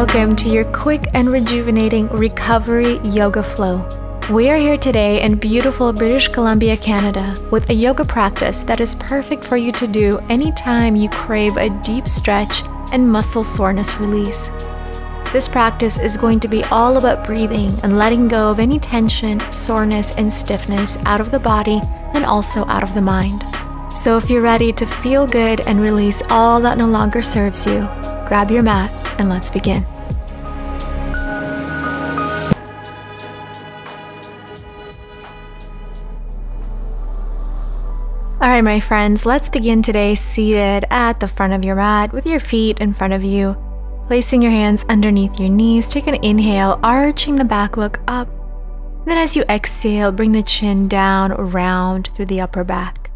Welcome to your quick and rejuvenating recovery yoga flow. We are here today in beautiful British Columbia, Canada, with a yoga practice that is perfect for you to do anytime you crave a deep stretch and muscle soreness release. This practice is going to be all about breathing and letting go of any tension, soreness, and stiffness out of the body and also out of the mind. So if you're ready to feel good and release all that no longer serves you, grab your mat and let's begin. All right, my friends, let's begin today seated at the front of your mat with your feet in front of you, placing your hands underneath your knees. Take an inhale, arching the back, look up. Then as you exhale, bring the chin down, round through the upper back.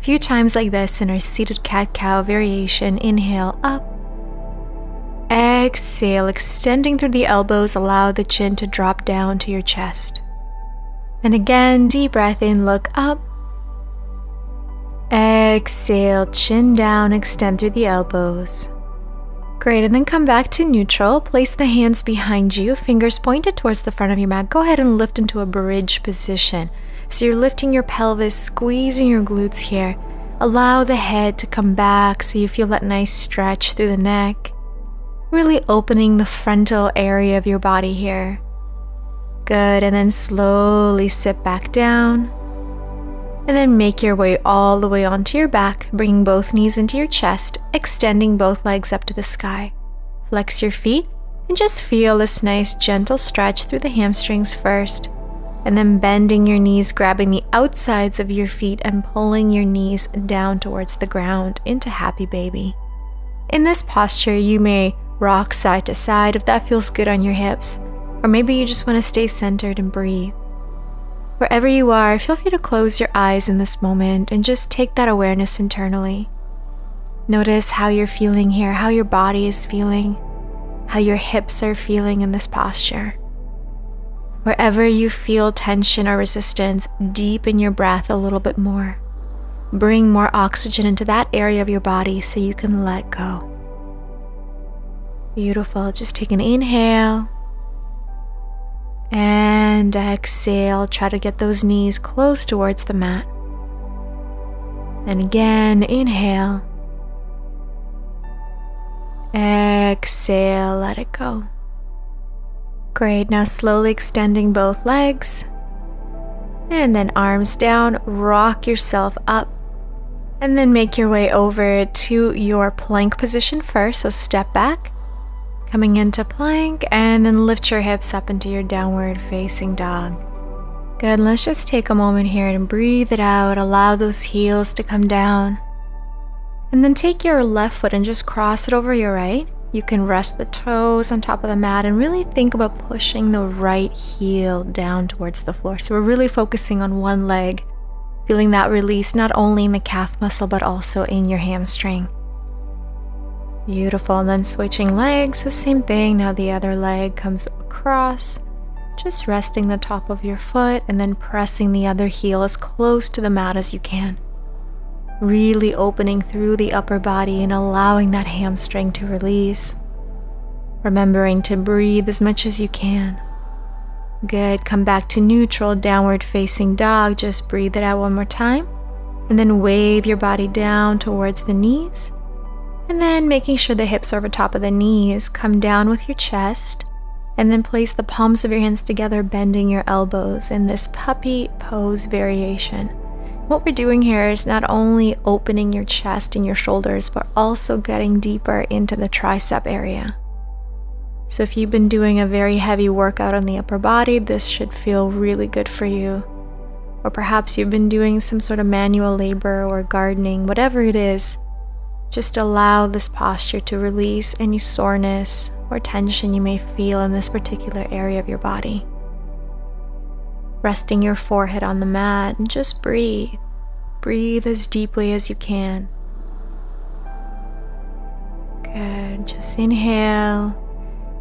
A few times like this in our seated cat-cow variation. Inhale up. Exhale, extending through the elbows, allow the chin to drop down to your chest. And again, deep breath in, look up. Exhale, chin down, extend through the elbows. Great, and then come back to neutral. Place the hands behind you, fingers pointed towards the front of your mat. Go ahead and lift into a bridge position. So you're lifting your pelvis, squeezing your glutes here. Allow the head to come back so you feel that nice stretch through the neck. Really opening the frontal area of your body here. Good, and then slowly sit back down. And then make your way all the way onto your back, bringing both knees into your chest, extending both legs up to the sky. Flex your feet and just feel this nice gentle stretch through the hamstrings first, and then bending your knees, grabbing the outsides of your feet and pulling your knees down towards the ground into happy baby. In this posture, you may rock side to side if that feels good on your hips, or maybe you just want to stay centered and breathe. Wherever you are, feel free to close your eyes in this moment and just take that awareness internally. Notice how you're feeling here, how your body is feeling, how your hips are feeling in this posture. Wherever you feel tension or resistance, deepen your breath a little bit more. Bring more oxygen into that area of your body so you can let go. Beautiful. Just take an inhale. And exhale, try to get those knees close towards the mat. And again, inhale. Exhale, let it go. Great, now slowly extending both legs. And then arms down, rock yourself up. And then make your way over to your plank position first, so step back. Coming into plank, and then lift your hips up into your downward facing dog. Good, let's just take a moment here and breathe it out. Allow those heels to come down. And then take your left foot and just cross it over your right. You can rest the toes on top of the mat and really think about pushing the right heel down towards the floor. So we're really focusing on one leg, feeling that release not only in the calf muscle, but also in your hamstring. Beautiful, and then switching legs, the same thing. Now the other leg comes across, just resting the top of your foot and then pressing the other heel as close to the mat as you can. Really opening through the upper body and allowing that hamstring to release. Remembering to breathe as much as you can. Good, come back to neutral, downward facing dog. Just breathe it out one more time. And then wave your body down towards the knees. And then making sure the hips are over top of the knees, come down with your chest, and then place the palms of your hands together, bending your elbows in this puppy pose variation. What we're doing here is not only opening your chest and your shoulders, but also getting deeper into the tricep area. So if you've been doing a very heavy workout on the upper body, this should feel really good for you. Or perhaps you've been doing some sort of manual labor or gardening, whatever it is. Just allow this posture to release any soreness or tension you may feel in this particular area of your body. Resting your forehead on the mat and just breathe. Breathe as deeply as you can. Good, just inhale.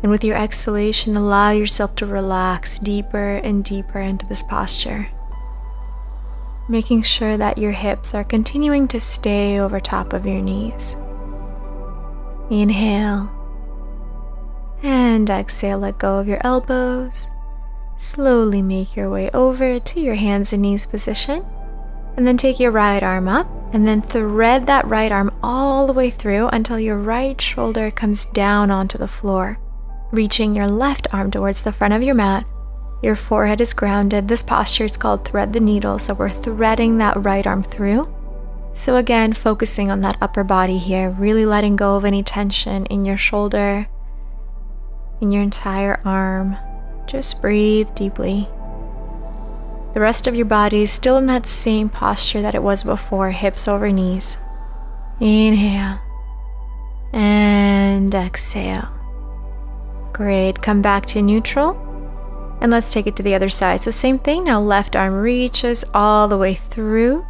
And with your exhalation, allow yourself to relax deeper and deeper into this posture. Making sure that your hips are continuing to stay over top of your knees. Inhale. And exhale, let go of your elbows. Slowly make your way over to your hands and knees position. And then take your right arm up and then thread that right arm all the way through until your right shoulder comes down onto the floor, reaching your left arm towards the front of your mat. Your forehead is grounded. This posture is called thread the needle, so we're threading that right arm through. So again, focusing on that upper body here, really letting go of any tension in your shoulder, in your entire arm. Just breathe deeply. The rest of your body is still in that same posture that it was before, hips over knees. Inhale and exhale. Great, come back to neutral. And let's take it to the other side. So same thing, now left arm reaches all the way through.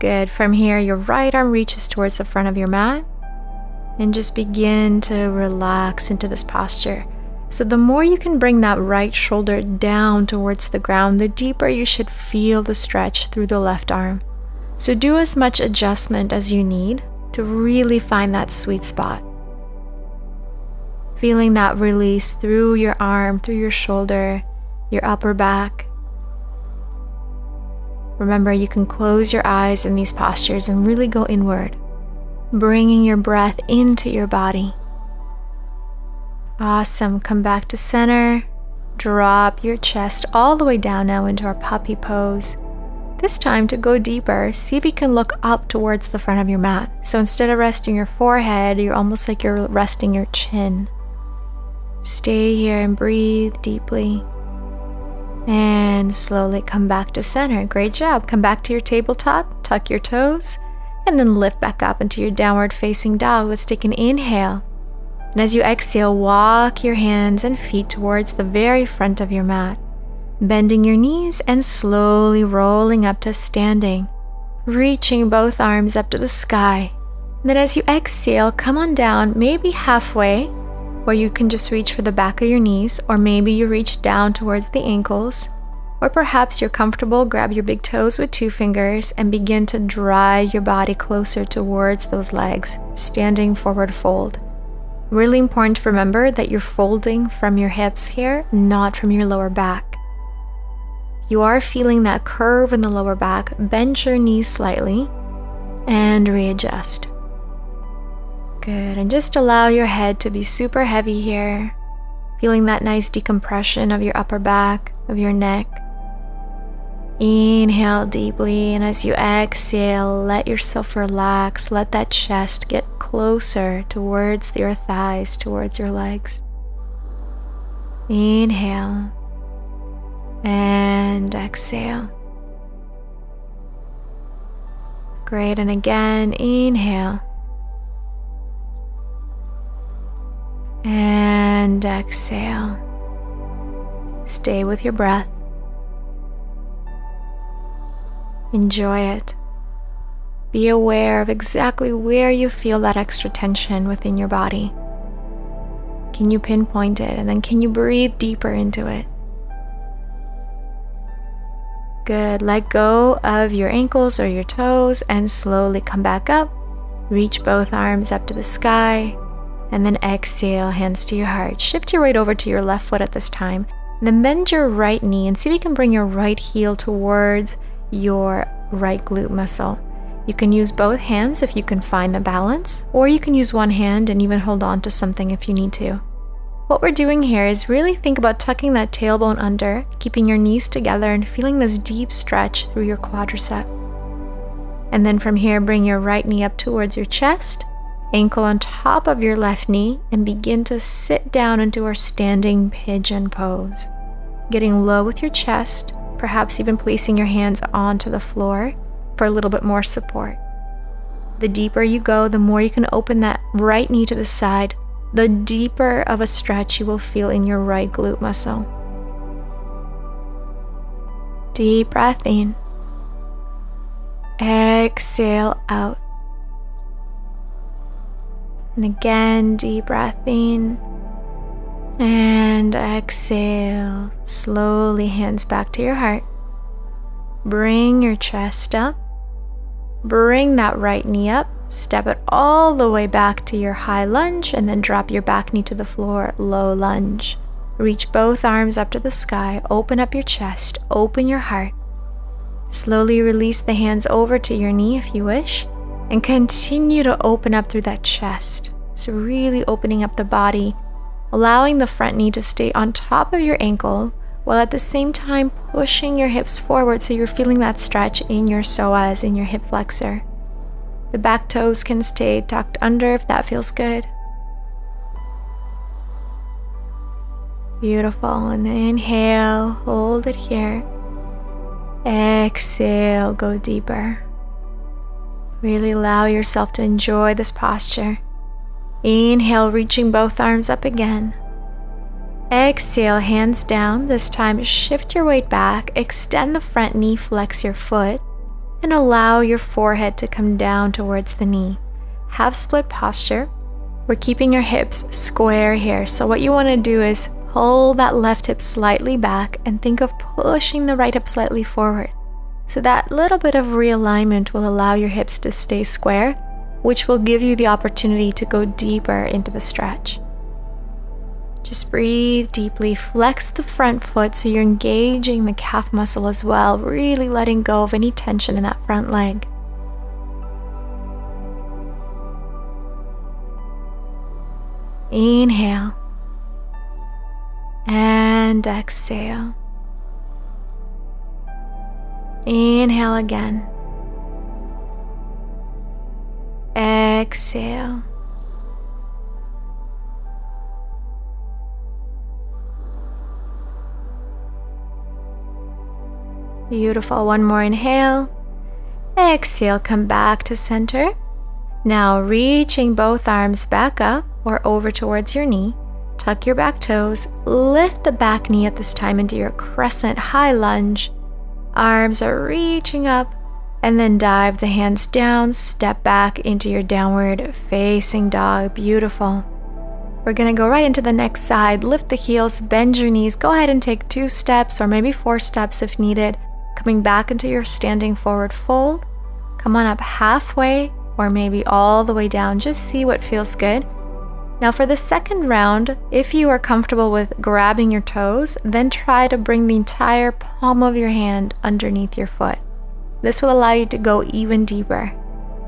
Good, from here your right arm reaches towards the front of your mat. And just begin to relax into this posture. So the more you can bring that right shoulder down towards the ground, the deeper you should feel the stretch through the left arm. So do as much adjustment as you need to really find that sweet spot. Feeling that release through your arm, through your shoulder, your upper back. Remember, you can close your eyes in these postures and really go inward, bringing your breath into your body. Awesome, come back to center. Drop your chest all the way down now into our puppy pose. This time, to go deeper, see if you can look up towards the front of your mat. So instead of resting your forehead, you're almost like you're resting your chin. Stay here and breathe deeply. And slowly come back to center. Great job. Come back to your tabletop, tuck your toes, and then lift back up into your downward facing dog. Let's take an inhale. And as you exhale, walk your hands and feet towards the very front of your mat, bending your knees and slowly rolling up to standing, reaching both arms up to the sky. And then as you exhale, come on down, maybe halfway, where you can just reach for the back of your knees, or maybe you reach down towards the ankles, or perhaps you're comfortable, grab your big toes with two fingers and begin to drive your body closer towards those legs, standing forward fold. Really important to remember that you're folding from your hips here, not from your lower back. You are feeling that curve in the lower back. Bend your knees slightly and readjust. Good, and just allow your head to be super heavy here. Feeling that nice decompression of your upper back, of your neck. Inhale deeply, and as you exhale, let yourself relax. Let that chest get closer towards your thighs, towards your legs. Inhale and exhale. Great, and again, inhale and exhale. Stay with your breath. Enjoy it. Be aware of exactly where you feel that extra tension within your body. Can you pinpoint it? And then can you breathe deeper into it? Good. Let go of your ankles or your toes and slowly come back up. Reach both arms up to the sky. And then exhale, hands to your heart. Shift your weight over to your left foot at this time. Then bend your right knee and see if you can bring your right heel towards your right glute muscle. You can use both hands if you can find the balance, or you can use one hand and even hold on to something if you need to. What we're doing here is really think about tucking that tailbone under, keeping your knees together and feeling this deep stretch through your quadricep. And then from here, bring your right knee up towards your chest, ankle on top of your left knee, and begin to sit down into our standing pigeon pose. Getting low with your chest, perhaps even placing your hands onto the floor for a little bit more support. The deeper you go, the more you can open that right knee to the side, the deeper of a stretch you will feel in your right glute muscle. Deep breath in. Exhale out. And again, deep breath in. And exhale, slowly hands back to your heart. Bring your chest up. Bring that right knee up Step it all the way back to your high lunge and then drop your back knee to the floor, low lunge. Reach both arms up to the sky, open up your chest, open your heart. Slowly release the hands over to your knee if you wish, and continue to open up through that chest. So really opening up the body, allowing the front knee to stay on top of your ankle, while at the same time pushing your hips forward so you're feeling that stretch in your psoas, in your hip flexor. The back toes can stay tucked under if that feels good. Beautiful, and inhale, hold it here. Exhale, go deeper. Really allow yourself to enjoy this posture. Inhale, reaching both arms up again. Exhale, hands down. This time, shift your weight back, extend the front knee, flex your foot, and allow your forehead to come down towards the knee. Half split posture. We're keeping your hips square here. So what you want to do is pull that left hip slightly back and think of pushing the right hip slightly forward. So that little bit of realignment will allow your hips to stay square, which will give you the opportunity to go deeper into the stretch. Just breathe deeply, flex the front foot so you're engaging the calf muscle as well, really letting go of any tension in that front leg. Inhale. And exhale. Inhale again. Exhale. Beautiful. One more inhale. Exhale, come back to center. Now reaching both arms back up or over towards your knee. Tuck your back toes, lift the back knee at this time into your crescent high lunge. Arms are reaching up, and then dive the hands down, step back into your downward facing dog. Beautiful. We're gonna go right into the next side. Lift the heels, bend your knees. Go ahead and take 2 steps or maybe 4 steps if needed. Coming back into your standing forward fold. Come on up halfway or maybe all the way down. Just see what feels good. Now for the second round, if you are comfortable with grabbing your toes, then try to bring the entire palm of your hand underneath your foot. This will allow you to go even deeper.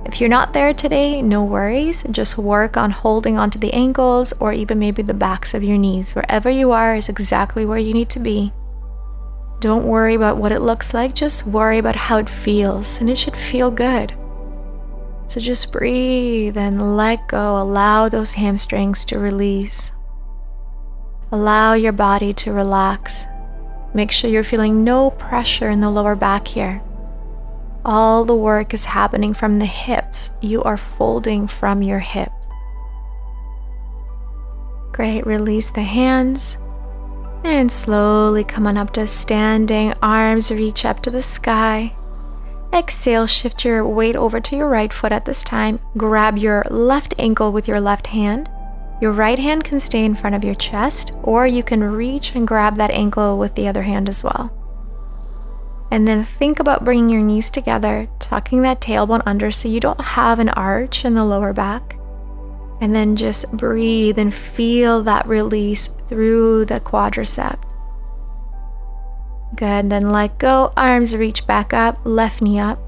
If you're not there today, no worries. Just work on holding onto the ankles or even maybe the backs of your knees. Wherever you are is exactly where you need to be. Don't worry about what it looks like, just worry about how it feels, and it should feel good. So just breathe and let go. Allow those hamstrings to release. Allow your body to relax. Make sure you're feeling no pressure in the lower back here. All the work is happening from the hips. You are folding from your hips. Great. Release the hands. And slowly come on up to standing. Arms reach up to the sky. Exhale, shift your weight over to your right foot at this time. Grab your left ankle with your left hand. Your right hand can stay in front of your chest, or you can reach and grab that ankle with the other hand as well. And then think about bringing your knees together, tucking that tailbone under so you don't have an arch in the lower back. And then just breathe and feel that release through the quadricep. Good, then let go, arms reach back up, left knee up,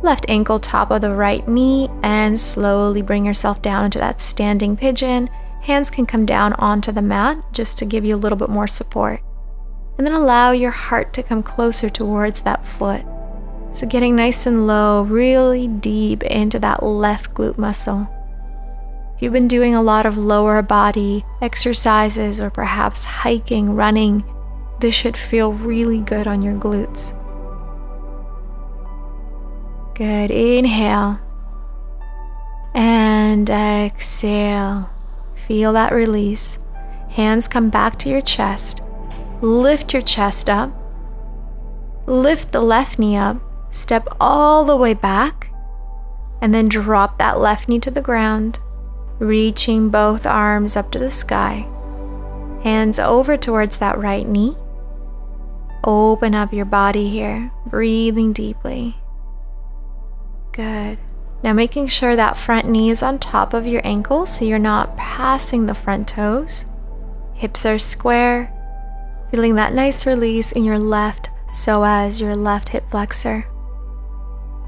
left ankle top of the right knee, and slowly bring yourself down into that standing pigeon. Hands can come down onto the mat just to give you a little bit more support. And then allow your heart to come closer towards that foot. So getting nice and low, really deep into that left glute muscle. If you've been doing a lot of lower body exercises or perhaps hiking, running, this should feel really good on your glutes. Good, inhale. And exhale. Feel that release. Hands come back to your chest. Lift your chest up. Lift the left knee up. Step all the way back. And then drop that left knee to the ground. Reaching both arms up to the sky. Hands over towards that right knee. Open up your body here, breathing deeply. Good. Now making sure that front knee is on top of your ankle so you're not passing the front toes. Hips are square, feeling that nice release in your left psoas, your left hip flexor.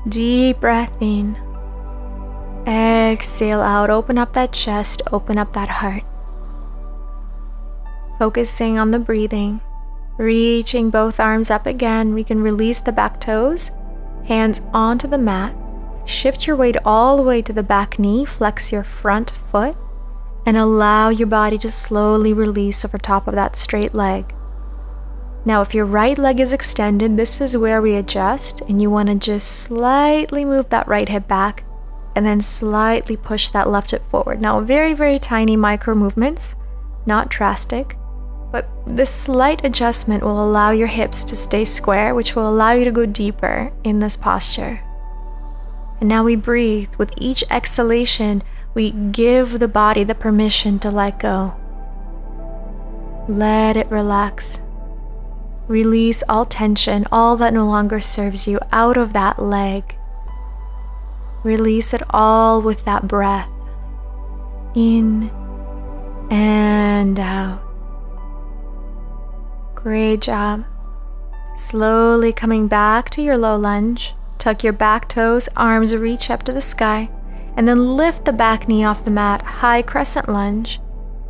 Deep breath in. Exhale out, open up that chest, open up that heart. Focusing on the breathing, reaching both arms up again. We can release the back toes, hands onto the mat. Shift your weight all the way to the back knee, flex your front foot, and allow your body to slowly release over top of that straight leg. Now, if your right leg is extended, this is where we adjust, and you want to just slightly move that right hip back and then slightly push that left hip forward. Now, very, very tiny micro movements, not drastic, but this slight adjustment will allow your hips to stay square, which will allow you to go deeper in this posture. And now we breathe. With each exhalation, we give the body the permission to let go. Let it relax. Release all tension, all that no longer serves you, out of that leg. Release it all with that breath. In and out. Great job. Slowly coming back to your low lunge. Tuck your back toes, arms reach up to the sky, and then lift the back knee off the mat, high crescent lunge.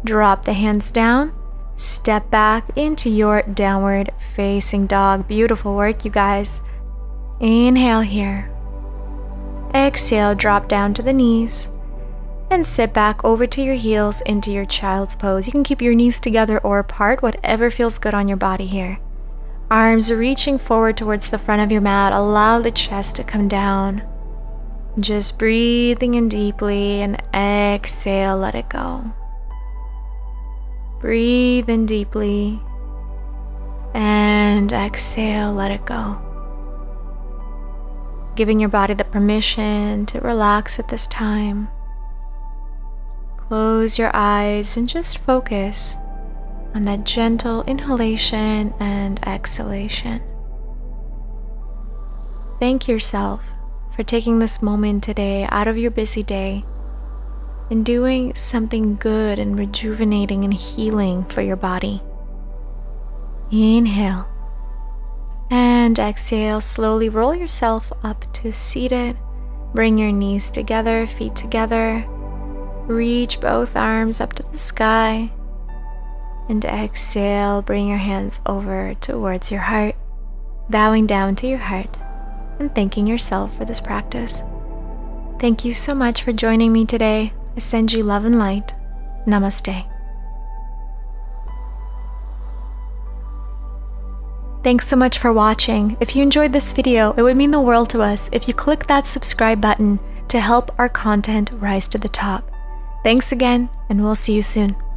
Drop the hands down, step back into your downward facing dog. Beautiful work, you guys. Inhale here. Exhale, drop down to the knees, and sit back over to your heels into your child's pose. You can keep your knees together or apart, whatever feels good on your body here. Arms reaching forward towards the front of your mat. Allow the chest to come down. Just breathing in deeply, and exhale, let it go. Breathe in deeply, and exhale, let it go. Giving your body the permission to relax at this time. Close your eyes and just focus on that gentle inhalation and exhalation. Thank yourself for taking this moment today out of your busy day and doing something good and rejuvenating and healing for your body. Inhale and exhale. Slowly roll yourself up to seated. Bring your knees together, feet together. Reach both arms up to the sky, and exhale, bring your hands over towards your heart, bowing down to your heart and thanking yourself for this practice. Thank you so much for joining me today. I send you love and light. Namaste. Thanks so much for watching. If you enjoyed this video, it would mean the world to us if you click that subscribe button to help our content rise to the top. Thanks again, and we'll see you soon.